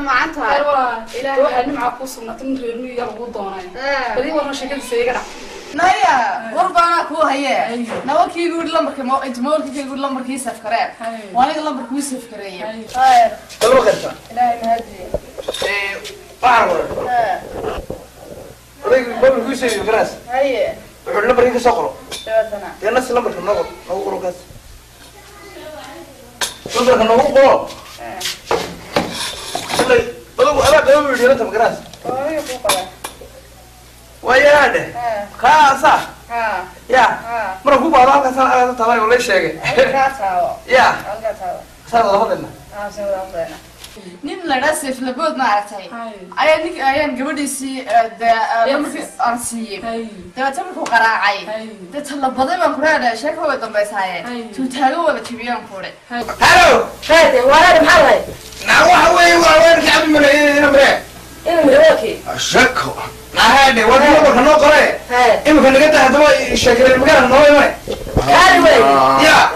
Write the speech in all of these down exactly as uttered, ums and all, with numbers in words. أنا نظر كنا نقول شلي بلو أنا كم فيديو تبغى كراس؟ أيه بقى. ويا هذا؟ كاسا. يا. مرة هو بعرف كاسا أنا تبغى ولا شيء. كاسا. يا. كاسا. كاسا الله يرحمه. آه سيد الله يرحمه. نين لنا سيف لبود ما عرفتي. أيان نك أيان قبل يصير ده لما في أنسيم. ده تبغى كراعي. ده تلبضي من كره ده شكله هو تنبس هاي. تتهلو بتبيان كره. هلو. هذا وارد محله. نعوه هواي وارد كعب من النمرة. النمرة. شكله. هذا وارد ما كنا كره. إما كنا كده هذا شكله مكان نوي ما. هذا. يا.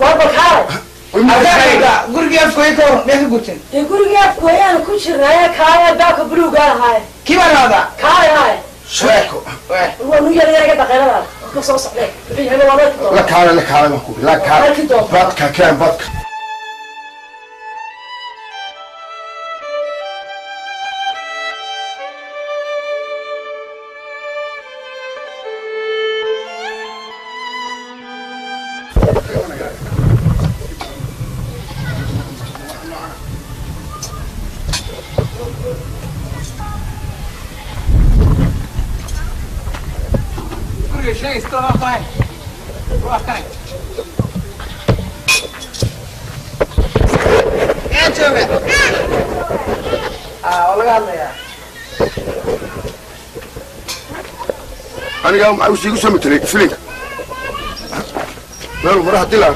وارد كاره. أنا غوري أفكار يكون ناس قطن. غوري أفكار أنا كنت رايح كايا داك بروجا هاي. كيف هذا؟ كايا هاي. شكو. والله نيجي نيجي تكلمنا. كسر صحيح. لا كايا لا كايا ما كوب. لا كايا. باتك كايا باتك. أنا أقول لك أنا أقول لك أنا أقول لك أنا أقول لك أنا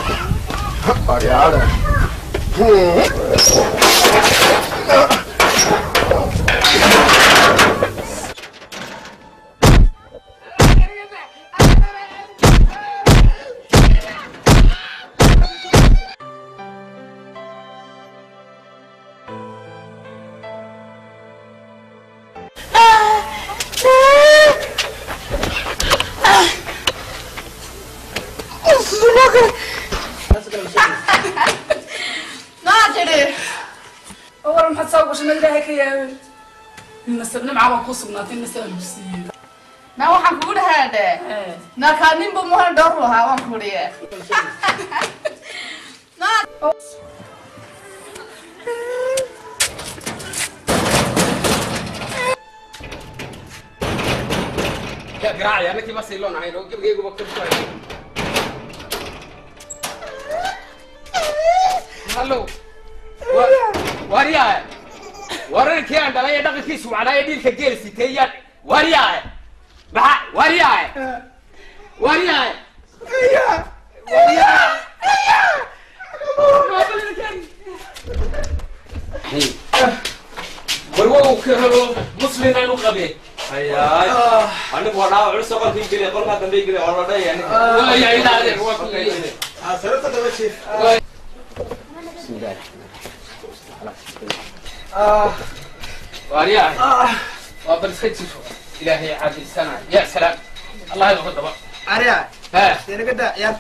ما هو حقول هذا؟ نكاني بمهر دورها وانكوريه. يا جراي أنا كي ما سيلون عينه وجيب جيبه بكتب شوي. هلو واريا وريك يا عند لا يدق كيس وعلى يديك جلسي تيار وريا بح وريا وريا وريا وريا ما بلي كان حي بروك هلو مسلم أنا قبي هيا أنا بورا عرس قبل تيجي لي قبل ما تيجي لي أوردا يعني لا يا إلهي هو كذي آه سرت تمشي بسم الله آه واريا آه وابن سكتي إلهي عبد السنة يا سلام الله يغفر له واريا ها يعني كده يا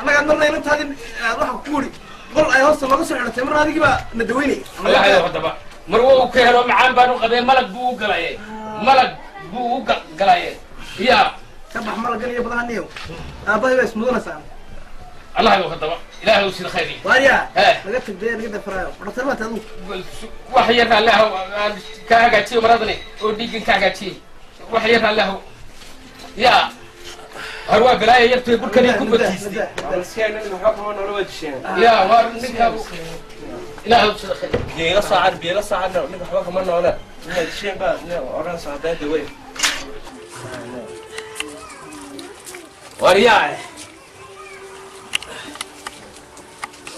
أنا قلنا إنه هذه راح كوري قل أي هوس ما قصر على تمر هذه كبا ندويني الله يغفر له مروه كهرب معان بانو قبي ملك بوق قلاية ملك بوق قلاية يا سبح ملك قليل بضعنيه أبوي بس مدرنا سام الله يغفر له إلهي وسيل خيري واريا ها لقيت بدير كده فراغ رتبة تلو وحيرنا الله كعكتي ومرضني وديك كعكتي وحيرنا الله يا هروا قراية يبتدي بركان يكون بتيستي يا وار نكها لا هو شو الخير يلا صعد بيلا صعد نكح بقى كمان ولا شيء بقى لا ورا صعدات دوي واريا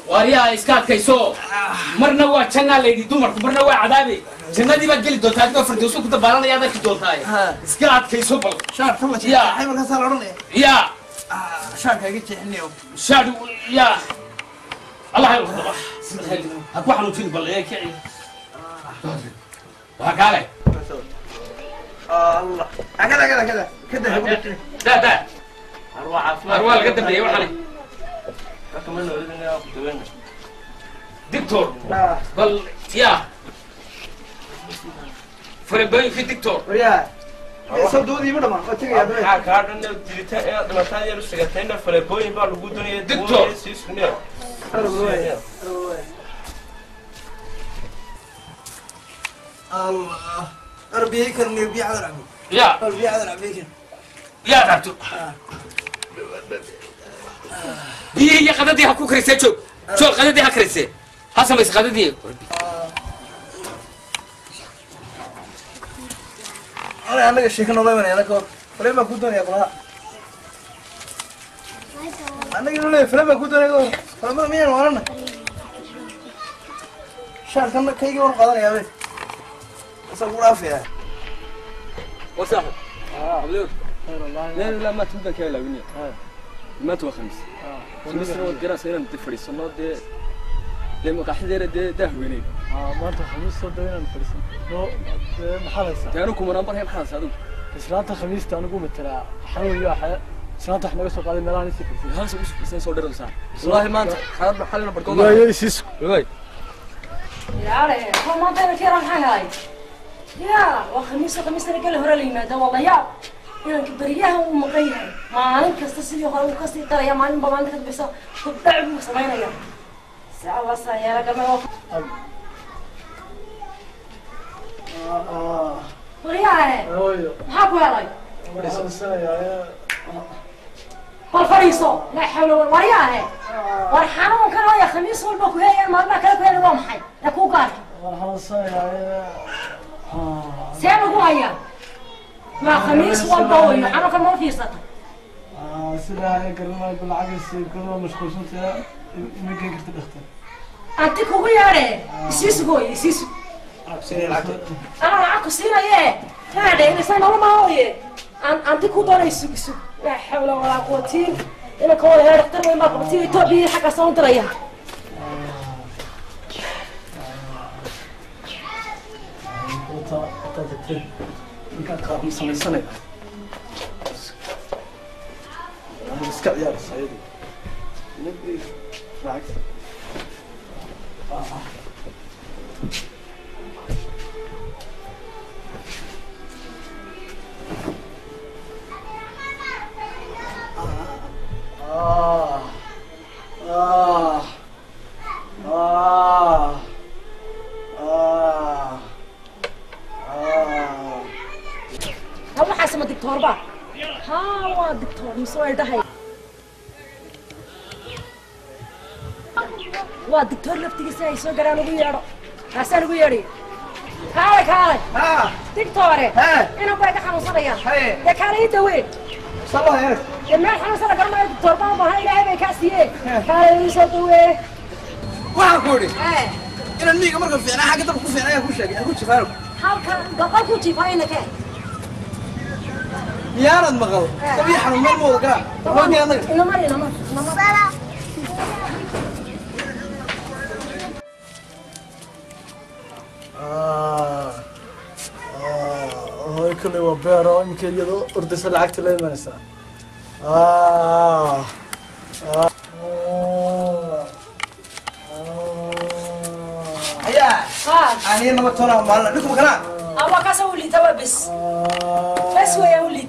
واريا إسكات كيسو مرنا هو أشنع ليدي دومر مرنا هو عذابي أشنع دي بقى جلد دوتها دي فردوسو كده بالا نيا ده كدوتها إسكات كيسو بل شار فما تيجي هاي مركز سالرني يا شار كده تحنيو شار يا الله يرحمه أكو حلو تين بالله كي وهكذا الله كده كده كده كده ده ده اروح عفوا اروح قدام لي وحلي لكن منه اريد اني اخذ منه دكتور قال يا فرباي في دكتور يا سدودي ما ما تيجي يا ده كان ديتا ده مثلا يرسلتنا فرباي بقى لو دنيا دكتور سيسنير الله الله ربي يكرمني وبيع ذرعك يا ربي ذرع بيك يا دكتور دي يا قددي هكو كريسه شوف شوف قددي هكريسه حسن بس قددي انا انا الشيخ نوبه انا لك فلما كنت انا اقولها انا يقولوا فلما كنت انا فلما مين وانا شهر كم كيجي والقدر يا بيه صور عافيه وسهل اه عبدود لا لا ما تبدك يا لبنيه ما تو خمس خمس والدراسه هنا بتفرس والله دي لما كحديره ده ده وينين اه ما تو خمس صدقنا نفرس لو محلسه تانكم انا برهي محلسه ادو سنه خميس تانكم متلا حول يا حي سنه احنا بس قاعدين مالها نسكر خمس بس صور دراسه والله ما انت حاب حلنا بركوم لا يا سيسو لا يا علي هو ما بينك يا رحاي هاي يا وخميس وخميس أنا كله هرا لي ما دوا الله يا يعني كبرياها ومقيها ما علم كستصير يخلو كسي ترى يا معلم بمان كتب بس كتعب وسمعنا يا ساعة وساعة يا رجال ما آه برياها أوه حبوا علي بالفريسة لا حول ولا قوة برياها ورحانهم كانوا يا خميس والبكو هي المرمى كانوا كانوا يوم حي لكو قارك سامي قوية مع خميس والضوء حركة الموفيسة. آه سلاحي كلها بالعكس كلها مشكوش أنت ممكن كنت تختار. أنت قوية عليه يسيس قوي يسيس. أنا معاك سينا يا هذا الإنسان هو ما هو يه أنت كودر يسوق يسوق لا حول ولا قوة إلا بالله هذا كتر ما قوتي تبي حكا صوت ريح. تدري كان قام سنة سنة مسكت يا سيدي نبي معك آه آه آه آه هو حاسم الدكتور بقى ها الدكتور مصور ده هي والدكتور لفتيسه يسوي قرانه ويرى حسن ويرى هاك هاك ها دكتوري ها انا بقى خمسة يا ده كان يدوي صباح يا جماعه خمسة قرانه الدكتور بقى ما هي هي كاسيه قال لي صدوي واقولي ايه انا نيجي مركب في انا حاجه تبقى في انا كل شيء كل شيء فارق هاك بقى كل شيء فاينك يا رد مغلط صبيحا ومرموق لا ودي انا لا ما لا ما سلام اه اه كله وبيرو يمكن يدو اردس لعقت لي ما نسى اه اه هيا ها اني ما ترى ما لكم كلام ابا كاسو لي تبس بس ويا وليت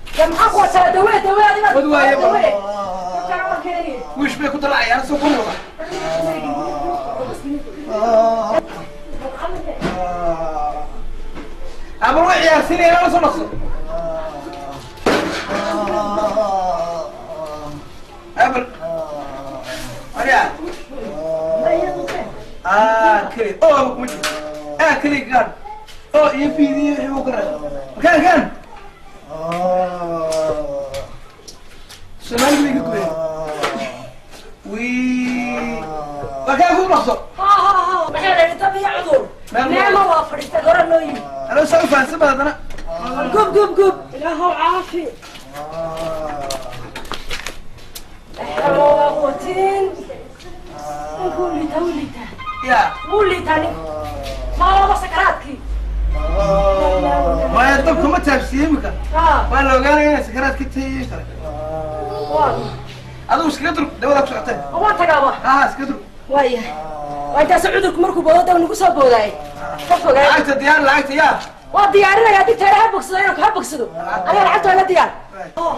كم أقوى سادوية دوية دوية دوية وش بيكو طلعي أنا سوكم لغا أبو روحي يا سيني أنا نصر نصر أبل أريع آه كريم أوه أبوك مجد آه كريم قال اه يبي يبقى مكان مكان اه سلام ليك كويس وي بقى هو نفسه اه اه اه بحال انت في عذر لا ما وافرت غير نويم انا سوف انسب هذا انا قوم قوم قوم لا هو عافي اه احنا موتين نقول لي دولتها يا قولي ثاني ما هو سكراتك ما يطبخ ما تبسيمك ما لو قال لي سكراتك تيجي ترى والله هذا سكرتك دولك شعتك هو تقابا اه سكرتك وايه وانت سعودك مركب بوده ونقول سو بوداي فوق عيت ديار لعيت يا وديارنا يا دي ترى حبك سيرك حبك سدو انا لعبت ولا ديار اه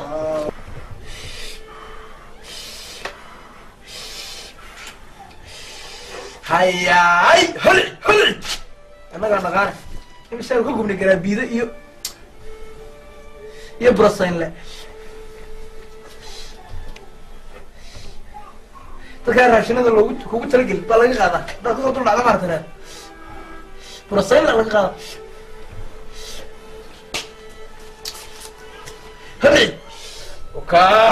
هيا هاي هلي هلي أنا قاعد أغار إمشي أقول لكم نقرأ بيده يو يبرصين له تكرر عشان هذا لو كنت كنت رجل بلاقي هذا ده كنت أطلع على مرتنا برصين له هذا هلي وكا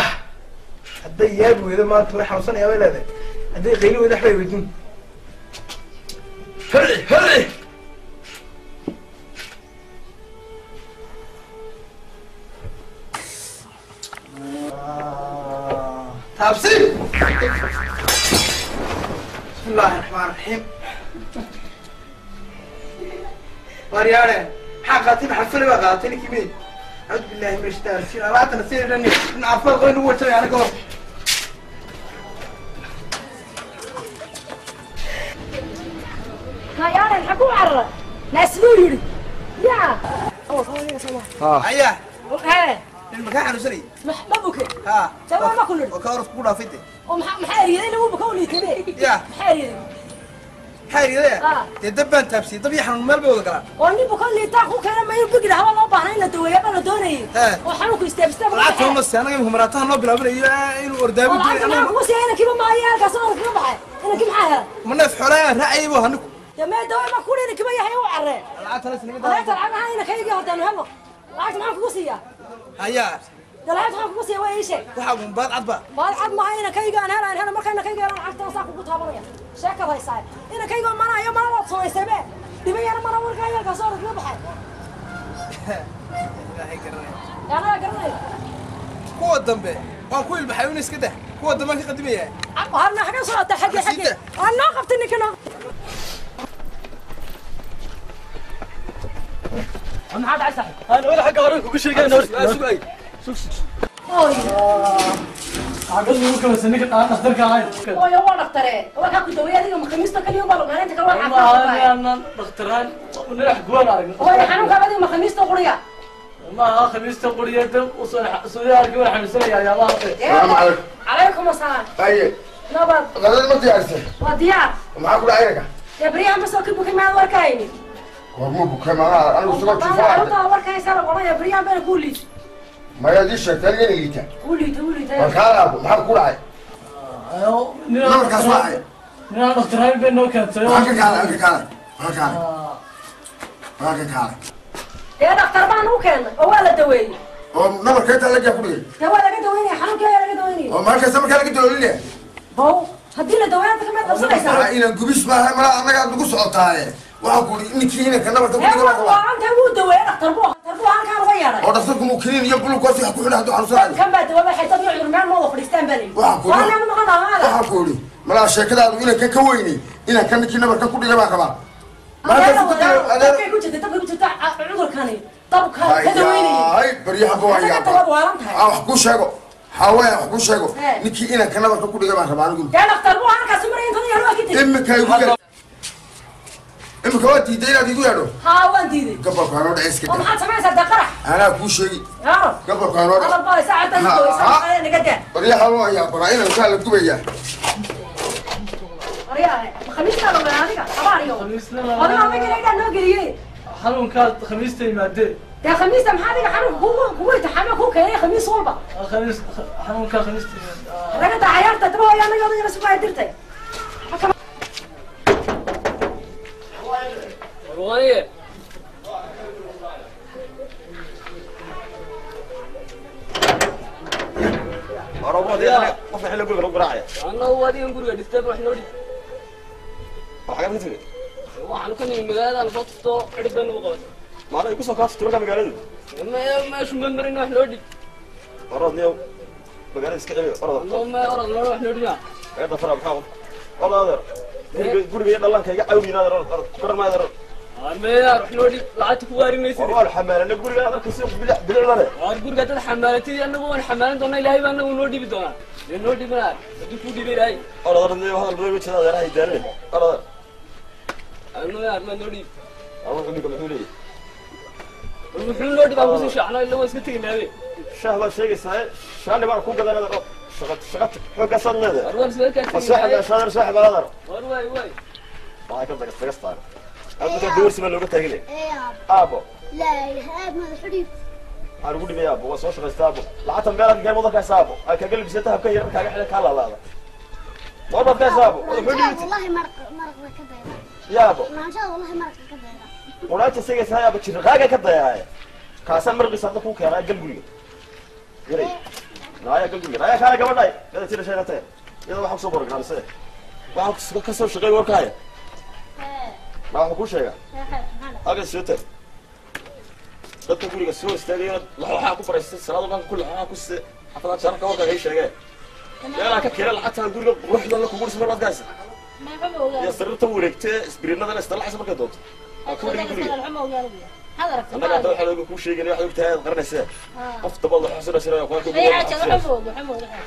هذا يابو إذا ما تروح حوصنا يا ولد هذا قيل وده حبيبي هلي هلي تابسي بسم الله الرحمن الرحيم وريانا حقاتي حفلي وقاتلي كمين أعوذ بالله من الشيطان الرجيم أنا أعطنا سير لأني نعفر غير نوتري أنا قوم يا أنا حكوا عرّة نسلولي يا أوه صوّني صوّن ها أيه ها المكان على سري محبوبك ها تمام ما كله وكارث كلها فيته ومح محاري ذي اللي هو بكوني كبير يا محاري ذي محاري ذي ها تدبّن تبسي طبيعي حن المال بوقرا وأني بكوني تاخو كلام ما يبقى له والله بعنا ندوي يبقى ندوني ها وحنوك يستبستب عطهم بس أنا يوم مراتها نوب لابن إلى الورداب والله أنا بقول سينا كيلو معايا كسرت كيلو معه أنا كيلو معه من في حلا رأي وهنوك يا ما دوا ما كولين كم يحيى وعرّة. العطر السنة مدة. العطر أنا هاي نخيل جهود أنا هلا. العطر ما فلوسية. هيا. العطر ما فلوسية وأي شيء. تحاول بعد عطبة. بعد عطب ما هاي نخيل جهود أنا أنا ما كان نخيل جهود أنا عطر ساق وبطها بريا. شكل هاي صعب. أنا نخيل جهود مرة يوم مرة وصوي سبعة. دبي أنا مرة ورقة يا كسرت نبحة. لا هيكرني. أنا هيكرني. قوة دمبي. ما كل بحيونيس كده. قوة دمك قدمية. عم هرنا حكي صوت حكي حكي. أنا قفت إني كنا. أنا عاد عسى أنا ولا حق أوريك وكل شيء قاعد أوريك شوف أي شوف شوف أوه عقلي ممكن أستنيك أنا أختارك عايز أوه يا وانا أختارين وراك أكو دوية دي يوم الخميس تكل يوم بروح أنا أنت كمان عارف والله أنا أختارين ونروح جوانا على أوه يا حنون كمان يوم الخميس تقوليا ما الخميس تقوليا ده وصنع صنع جوانا حمسية يا الله السلام عليكم عليكم السلام طيب نبض غدا المضي عسى مضي عسى ومعاك ولا عينك يا بريان بس أكيد بكي معاك وركايني ومو بكرة أنا وصلت فاضي. أنا أول كاي سنة والله يا بريان بين كولي. ما يديش تاني ليته. كولي كولي تاني. وكالا أبو محل كولاي. أيوه. نعم كسواعي. نعم دكتورين بين نوكت. هاك كالا هاك كالا هاك كالا هاك كالا. يا دكتور ما نوكن أول دوي. أم نعم كنت على جبلي. يا ولا كنت دويني حنو كلا يا كنت دويني. أم هاك سامك كلا كنت دويني. باو هدينا دويناتك ما تبصر يا سامي. أنا قبيش ما ما أنا قاعد بقص عطايا. وأقول إنك هنا كنا برتبوا كنا برتبوا. أنا تقول دويرة تربوها تربوها أنا كان غيره. أنا أصلاً ممكنين يقولوا كوسي حكوا لنا هذا عروسان. كم بعد وما حيطبيع عرمان ما وقف لستانبلي. وأقول. وأنا ما غنى هذا. وأقولي ما لا شيء كذا إنك ككويني إنك كنا كنا برتبوا كنا برتبوا. ما تقول أنا. تبي كنت تبي كنت تع عمر كاني طب كان كدويني. هاي بريحة كويني. أنت تربوا أنتها. أنا حكوا شيء. حاول حكوا شيء. إنك إنك كنا برتبوا كنا برتبوا. أنا أقول. أنا تربوها أنا كسمرين كنا يروح كتير. إمك يقول. إما كوات ديدي لا ديدو يا رو. ها وان ديدي. قبل كانوا رئيس كده. وما حد سمع صدق قرح. أنا كوشي. ها. قبل كانوا. قبل باي ساعة تنتهي ساعة نقدر. بريها هو يا براين الكلام كوي يا. بريها خميسنا لما ناديك أبى اليوم. خميسنا. هذا ما بيجي نقدر نقوليه. حلو كات خميسنا يمدد. ده خميسنا محادي حلو هو هو يتحمل هو كأي خميس صوبة. خميس حلو كات خميسنا. أنا كنت عيارته تبغى يا أنا قاعد أجلس معي درتي. والله يا وفي حلو كل غرق راعي أنا هو دي نقول ديستر وإحنا ودي وحاجة مثله وحنا كنا المجال على بطة عرفنا وقاعد ما له يكون سكاف تروح المجالين ما ما شو مجمرين وإحنا ودي أرادني أو مجال إسكندرية أراد الله ما أراد الله إحنا ودينا هذا فرع بحاول والله هذا قول بيد الله كي جاء أوين هذا أراد كبر ما هذا أنا أروح نودي لعت فواري من يصير. والله الحمالة أنا أقول هذا كسب بلا بلا ولا. أنا أقول قتل الحمالة تيجي أنا بقول الحمالة دونا إلهي بنا ونودي بدونا. نودي بنا. تفودي بيراي. الله ربنا يهون ربنا يشهد على هاي الدنيا. الله. أنا يا أنا نودي. الله كني كم نودي. المفروض نودي بابوس الشيء أنا اللي هو سكتي نبي. شهوة شيء سهل. شان يبغى يكون كذا هذا. شغلت شغلت هو كسر هذا. أروح سكتي. السحب الشان السحب هذا. والله والله. ما يكمل تكسر تكسر. أنت دور سمع لوجت هيجلي. أبو. لا لا أبو هذا حريف. أقول لي يا أبو وصوش غصابه. لعت مقالة جاي موضة كسابه. أكجل بزيتها بكير بكير حلا كلا لا لا. موضة كسابه. والله مرق مرق كذا. يا أبو. ما شاء والله مرق كذا. ولا تسيء سها يا أبو تشيل غاجة كذا يا. كاسم مرق صدق هو كيران جلبولي. جري. لا يا جلبولي لا يا خالد كمان لا. هذا تير شيء نتاعي. هذا بحب صبر كلام سه. بحب كسر شغال وركاي. ما هو كوشة يا؟ هذا سوتر. ده تقولي كسوة استدير لحو حاكو فريست سرادو كان كل حاكو س حفلات شركة وكا غيش رجاء. يا لك كيران حتى نقول روح لنا كبور سمرات جالس. يا سر توريكت سبرينا ده نستطلع حسب كده. أقول لك كل. هذا رفته. أنا قاعد أحلى لك كوشة يعني واحد بتاعي غرنا سه. قفت بالله حسنا سرنا وكاكو. أي حاجة حمو حمو الحاج.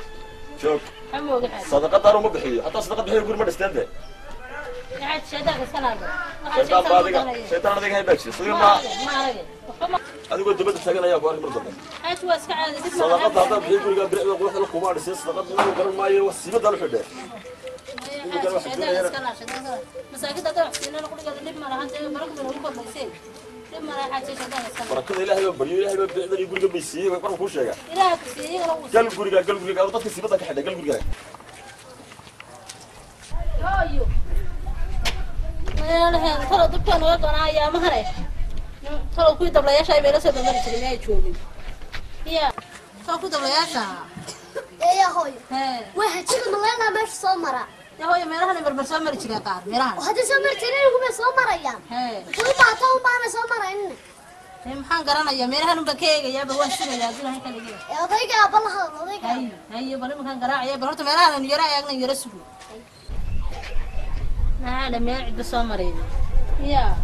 شوف. حمو الحاج. صدقة دارو ما بحيل حتى صدقة بحيل يقول ما نستنده. شيطان شيطان بكشي صدق ما ما هذا يقول دبت ساكنه يا بارك برضه هات واسك عاد صدقه هذا بيقول قال بريء وروح له كوبار صدقه قال ما يوسيبه ضل في الدير مساكين هذا حسين انا قلت قال لي ما راح تجي بركه من هو بسين لما راح تجي شيطان بركه الهي وبريء الهي بيقدر يقول قال بيسيب قال هو شيغا الهي بيسيب قال غوري قال غوري قال ضدك سيبه كحده قال غوري يايو أنا ترى دكتور نواد أنا يا مهرج ترى كوي دبلة يشاي بيرسل بمن تريني أشوفه يا ترى كوي دبلة يشاي إيه هوي واحد شغل ملنا بس سمرة يا هوي ميرها نبر بس سمرة شيء كار ميرها وهذا سمرة تريني هو بس سمرة يا كل بعثهم بعنا سمرة إني هم حنقرنا يا ميرها نبر كي يا بروح شغل يا زين هاي كذي يا ضيق يا بالله ضيق هاي هاي بري مخنقرا يا بروح تميرها نجرا يا أغنى يرسلوا هذا ما عد سمرين يا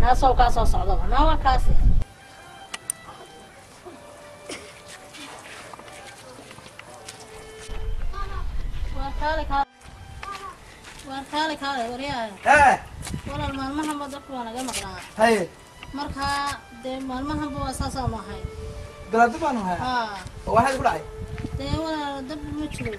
ناس أو كاس أو صعدة ناو كاس وارخالك هذا وارخالك هذا وريا إيه ولا المهم هم بدك وانا جمع لا هاي مركها دم المهم هم بواساس ما هاي دلادب عنه هاي آه واحد يقول عاي ده ولا دب مشلول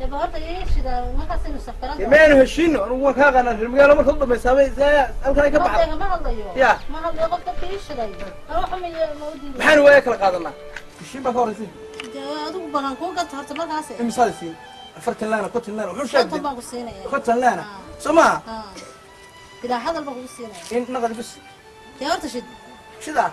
تبغى تجيش ده ما كسرنا سفرنا يمين هشينه هو كأنا في المقال ما خلطه مساوي زي الكلام كبعض ما هذا يوم يا ما هذا وقت تجيش ده أروح من مودي حن وياك لقادنا الشيء بفارسين ده أدوب بنكون قد هرت ما كاسر مثال سين فرت لنا قط لنا وحش قط بقصينا قط لنا سما إذا هذا بقصينا إن نقدر بس يا أرت شد شذا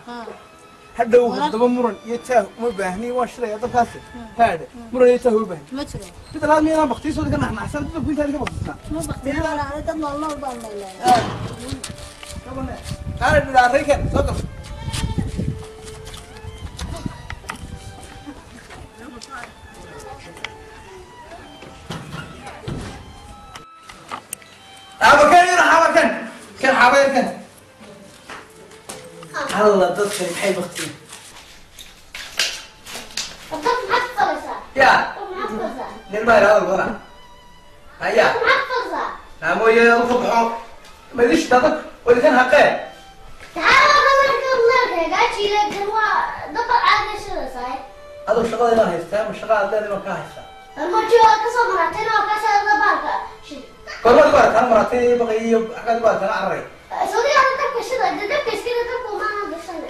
هذا هو ده مرن يتاه مبهني واشري هذا كاسر هذا مرن يتاه مبهني ما تشوف كده لازم ينام بختيس وده كنا إحنا أحسن تقول هذا كبختنا ما بختيس ولا أنا تطلع الله وبعمل لا كمان هذا اللي على ريكن صدق حبكن يا حبكن كان حبكن هلا تدخل محي بختي أنت محفظة يا محفظة نلماير هذا الغرام هيا محفظة نعمو يا الصبحو ما ليش تدق ولا كان حقه تعال أنا أقول لك قاعد يلقى هو دبر على شنو صاير هذا الشغل لا هيستعمل الشغل هذا اللي ما كان هيستعمل المرجو كسر مرتين وكسر دبرك شيء كلمة قرأت هم مرتين بقي يب حكيت قرأت أنا عرّي. سوري أنا تك بشدة تك كسر تك وما أنا بشدة.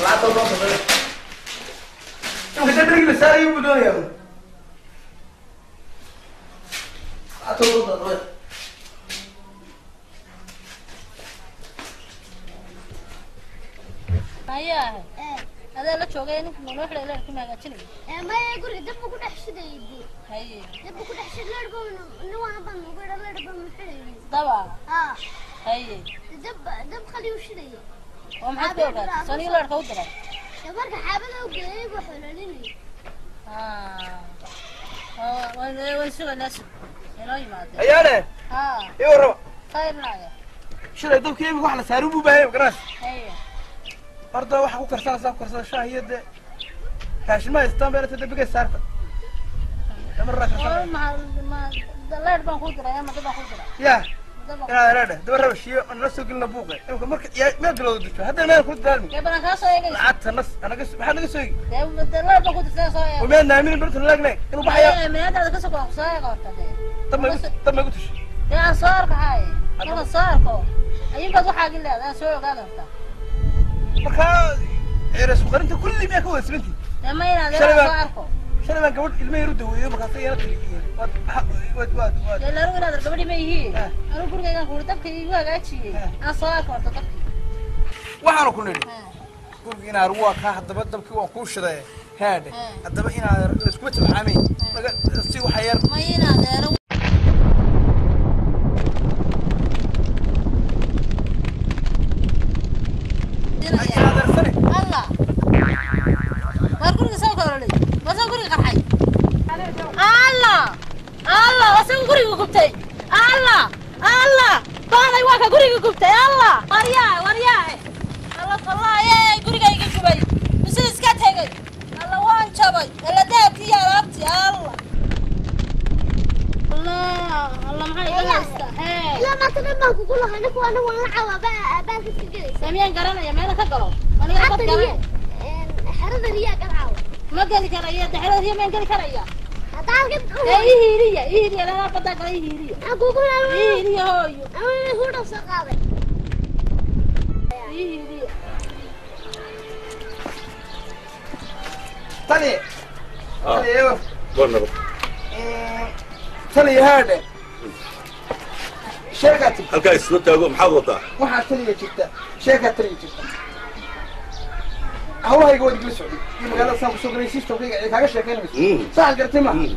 لا تبغى تبرع يوم كده تريجل ساري بدو يوم أتوقع تبرع هيا هذا لا تشوقينه منو حلا لا كنا قاتشين ما يقول دب بكون أحسد يدي هيا دب بكون أحسد لا ربنا نوعا ما نقول لا ربنا حلا طبعا آه هيا دب دب خليه وشلي ومحد يوقف صني لا ركود له يبرك حابله وجيب وحللني آه آه وين وين شو الناس هلاي ما أدري أيانه آه يورو خير نايا شو لا دب كيف وحلا ساروب وبهيم كراس هيا أرضا واحد كوكر ساس كوكر ساس شاهيد كاشن ما يستان بيرت تدبيك سارتا مرة كسر ما ما لا يربان خضرة يا ما تبغى خضرة يا يا رادة دبر وشيء الناس يقولنا بوقة يمكن مرك يا ما يقولوا دشوا هذا ما يخد دالم يا بنا خاصة يقول عت الناس أنا قص بحد قصي يا ما لا يربان خضرة ساس ومين نايمين بنت لقناك إنه بحياة من هذا قص كوكر ساس قرطة طب ما طب ما قلتش يا صارك هاي كم صاركوا أيين بزوج حاجة لا أنا سوي قدرت مركا عرس وقرنت كل ما كويس بنتي. لما ينادي أنا أعرفه. شنو بقى قول الماء يرده ويوم خاطري أنا تلقيه. واد واد واد واد. لا روح نادر قبل ما يجي. أنا كل جاي أقول تبكي يجوا قاتشي. أنا صاك وأنت تبكي. وحنا كلنا. كل جينا روح كاحد دبب تبكي وكوش ده هذا. الدبب هنا سكوت العامي. سيو حير. ما ينادر. الله الله بعدي واقع قريقي قبته الله ورياه ورياه الله الله يا قريقي قبته مسيس كتير الله وان شباب الله ده يا ربتي الله الله الله ما حد يقصده لا ما تنمك كلها أنا كوا أنا ولا عوا بقى بقى في الجليس ساميان قرنا يا مالك قرنا أنا قرنا حرض حرض ريا قرعوا ما قال لك ريا ده حرض ريا ما قال لك ريا تعرف كيف؟ إيه هيرية إيه هيرية لا لا بدك إيه هيرية. أقول أنا إيه هيرية هاي. أنا هو نفس القاضي. إيه هيرية. ثاني. ثاني يا. قلنا بس. ثاني هذا. شركة. الكيس نت أقول محوطة. واحد ثاني جدا. شركة ثاني جدا. هو هيقول يجلس عندي يبغى لسه مسوق رئيسي توقيع كذا شيء كلمة صح قلت ما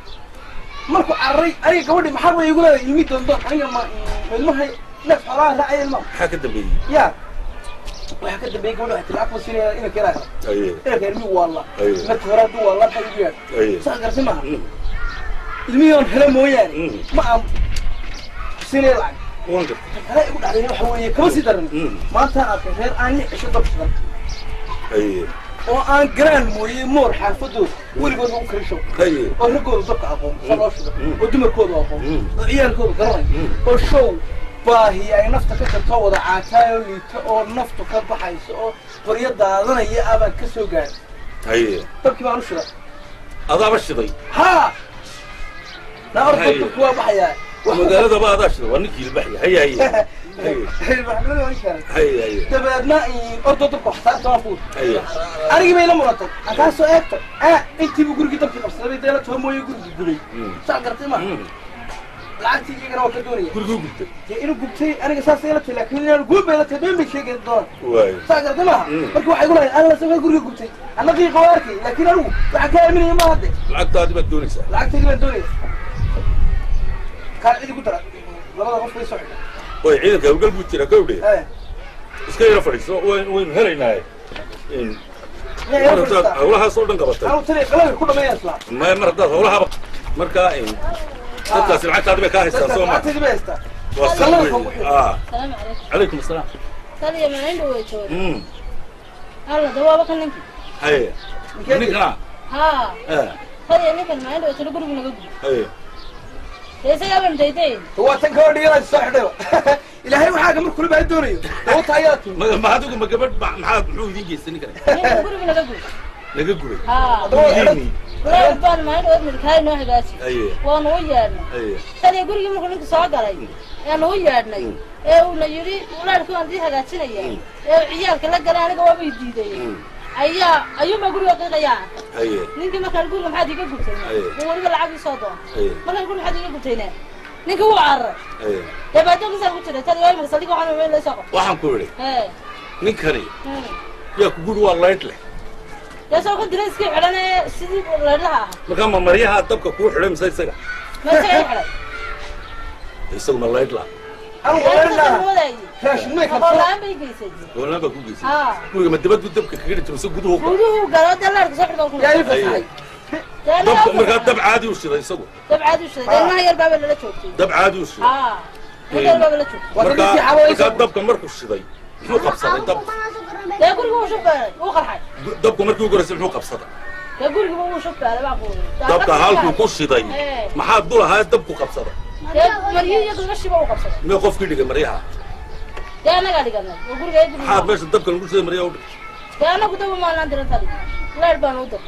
مركو عري أري قولي محروي يقول الميت لندن حين ما المه نفس حرارة لا أي الماء حكى الدبي يا وحكى الدبي يقولوا هتلاقوا سنة إنك راجع إيه إنك رمي والله نتفرد والله تجيب إيه صار جرسمها الميون هلم وياه ما سنة لاعب وانقطع هلا يقول عليه محروي كوسي درن ما تعرف غير أني شو تبصر أيه. وأنا جران موي مور حافظه ورجول مكرشوا. أيه. ورجول زقعهم خلاص. ودم كودهم. عيال كود جران. وشو باهي أي نفط كسر توضع عتايل يتأو نفط كرب حيسأو بريضة هذانا يأبى كسر جان. أيه. طب كيف عارف شو ده؟ هذا مش ضي. ها. نعرف كواب حياة. ومدرسة بقى ده شو؟ ونكيل بحية. هي هي. المحملة وإيش هذا؟ أي أي. تبى ما أرض تبقى حساب ترافود. أي. أرجع ما يلموا راتب. أكاسو أكتر. أه أنتي بقولي كده في نفسك. أنا بدي أقول لك هم ويقولي. صار قرتي ما. لعبتي يجروا كدوني. كرجوب. إنه جبتي أنا جالس سيلتي لكن أنا جوب بيلتي مين بيشيل الدار. واي. صار كده. بس واحد يقول أنا لسه ما كرجوب جبتي. أنا في خوارتي لكن أنا بعد كام يوم ما هدي. لعبت هذه بدوني سه. لعبت هذه بدوني. كان إذا قدر والله ما في صحيح. واي عينك أقول جبتي لك أولي. إيه. إسكير فريس وين وين هرينا هاي. إيه. أولها صورنا قبضت. أنا ترى كلامي كله ما يطلع. ما مرضى أولها مركا إيه. أنت سمعت هذا بكاهس سوما. السلام عليكم. السلام. هذا يا من عنده وجهه. أمم. هلا دوا بكن نمشي. أيه. نقرأ. ها. إيه. هذا نقرأ ما عنده وجهه نقول بنقول. أيه. ليش يا بنت يدين؟ هو تنكر لي رأي صح ده. إلى هاي وحاجة مر كل بعد دوري. هو طياتي. ما ما هذوك ما قبل ما حاب نقول يجي نقرأ. نقول بنقول. نقول. ها. لا يبان ما عنده أدنى كائن واحد قاسي. أيه. وأنا ويانا. أيه. تاني يقول يوم كنا نتصاعد عليه. أنا ويانا. إيه ونجري ولا نكون عندي حاجات شنو يعني. إيه عيال كلا كلا أنا قوي جديدة يعني. أيه أيوم أقول وقت غيان. أيه. نيجي ما كان يقول محد يقول تينا. أيه. ونقول العب يصادم. أيه. ما كان يقول محد يقول تينا. نيجي هو عارف. أيه. تبى تقول زي قلت له تاني يوم مسالك وحنا وين لا شقة. وحنا كوري. إيه. نكري. إيه. يقول والله يطلع. يا سوق الدرس كيف علنا سيدي لها مكان ما مريها طبقة كوح لهم زي سجع ما سجع على يسوق ما الله يطلع أنا ولا فلاش ما يكفي والله ما يجي سجع والله ما بقول جيس آه كل ما تبى تبى تبكي كثير تمسك قدوه قدوه قالوا ده لا تسحر ده يعني فصحي طب مكان دب عادي وش ده يسوق دب عادي وش ده ما هي الباب اللي لا تشوفه دب عادي وش ده آه هذا الباب اللي تشوفه مكان دب كم مركب وش ده شو قبصة دب يقول هو شوف هو خلحي دبكم مركو قرص محو قبصة يقول هو شوف على بعضه دبك هالكو قصي ضي ما حد دوله هاي دبكو قبصة مريها يقول غش بقو قبصة ما يقف كل اللي مريها ده أنا قاعد يقول يقول قاعد يقول حاب بس دبك نقول زي مريها ودي ده أنا كده ما نادر ثالث لا يبان ودك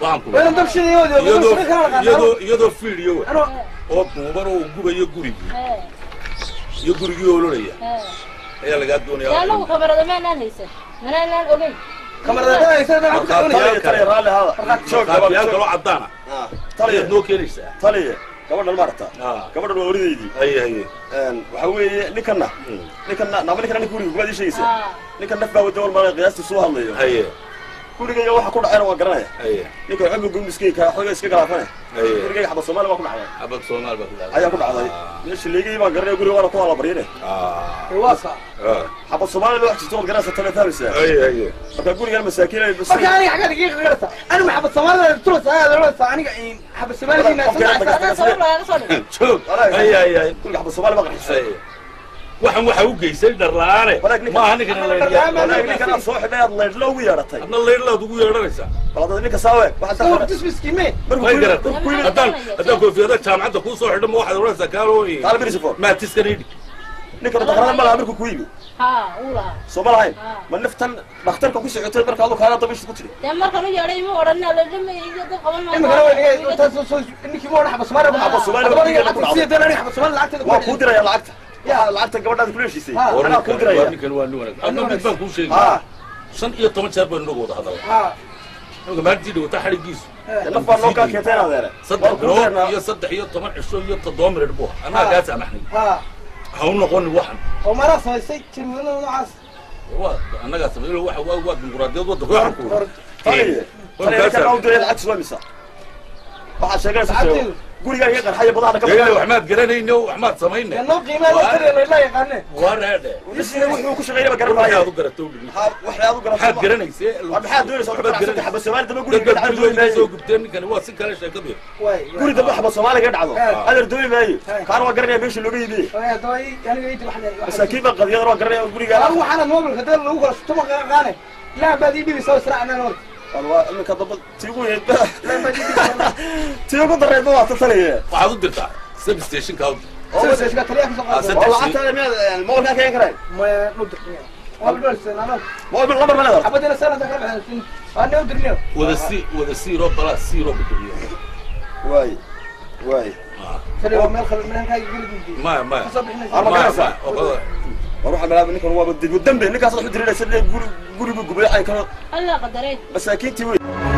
وعمكم أنا دبش يودي يدو يدو يدو فيل يو أنا أوب مبارو جوبي يجوري يجوري يقولون إياه يا لقى الدنيا لا لو خبر ما أنا ليس ما أنا أوكي خبر ده ليس أنا أقول لك ترى هذا شو قبل يالكوا عدانا ترى نوكي ليس ترى قبل المرتة قبل الوريدي دي أيه أيه وحوي نكنا نكنا نعمل نكنا نقولي قبل شيء ليس نكنا نفعل ودور ما قياس السواه الله أيه كل جاي واحد كل عين وقرناه أيه نكنا عم نقول مسكين كحوي مسكين كلامه أيه كل جاي حب الصومال ما كل عين حب الصومال بس أيه كل عين ليش اللي جاي ما قرناه يقولي ولا طوال برينه واسع حب الصومال اللي واحد يشتغل قرناه ثلاثة مساء أيه أيه بقول قال مساكين اللي بس أنا حاجة دقيقة غيرتها أنا حب الصومال اللي تروس هذا ولا ثاني قاعدين حب الصومال اللي ناس أنا صومال أنا شوف أيه أيه كل حب الصومال ما قرناه أيه وحن وحوجي يسيل الرعانة ما هنيك أنا اللي أنا اللي كنا صاحب هذا الله يرلو يرتى أنا الله يرلو دوي يرتى والله هذيك سواء واحد صار تسمس كمية بركوي بركوي أدان أدان في هذا كان عنده كل صاحب ما واحد ورث ذكره قال بيرسي فور ما تسكريدي نكرت خلاص ما لعبك كويبي ها والله صبر هاي ما نفتن نختار كويس عطير بركة الله خيرات بيش كتير تام مركم يجاري ما ورنا لازم يجدوا قبل ما إنك روي إيه تسوس إنك ما رح بس ما رح بس ما رح بس ما رح بس ما رح بس ما رح بس ما رح يا العرض تقبلنا كل شيء سي. أنا كنت رأي. أنا كنت وانو أنا. أنا متفق كل شيء. آه. سن يطمن شاب النقو ده هذا. آه. أنا ما أدري لو تحرق جيس. لا فلو كان كتير هذا. صدق لو يصدق يطمن عشوا يتضامن الربوح. أنا قاعد أمحني. آه. هون نقول واحد. وما رأسه سيد كملنا نعس. هو أنا قاعد أقول له واحد واحد من قراديد وده يعرفه. طيب. طيب كان أودي العكس ومسا. بعد شغال سيد. قولي يا يقن حي بضاعتك يا وحماد قرانينا وحماد سمينا يا نوقي ما لا لا يقن وار هذا وشي وكشغيله بقرب هاي وحنا ادو قران حد قراني سي حد دوري صاحبات قراني حبه سومالي دابا قولي دابا دوي ما سو غبتين كان واسن كان شكبي قولي دابا حبه سومالي كدعدو هذا دوي ما كان وا قراني بيش لو غيبي يا دوي انا غيبي وحنا مساكين قضيه راه قراني قولي قال وحنا موبل كدا لو غلس تما قانه لا بادي بي سو سرعنا نور والله إنك ضبط تيجو يد لا ما جيت تيجو ضريت ما تصلي وعادو درتا سب ستيشن كاود سب ستيشن كتريح والله حتى يعني ما هناك يكره ما ندرك ما بنقول سنة ما بنقول ما نقدر أبدا سنة ذكر أنا ندرك وذا سي وذا سي روب طلع سي روب الدنيا واي واي ترى ما يخلو من هناك يقول ما ما ما وروح على منك هو بدي والذنب انك اصلا مدري لا يقول يقول بالقبل اي كان الله قدرين مساكين تي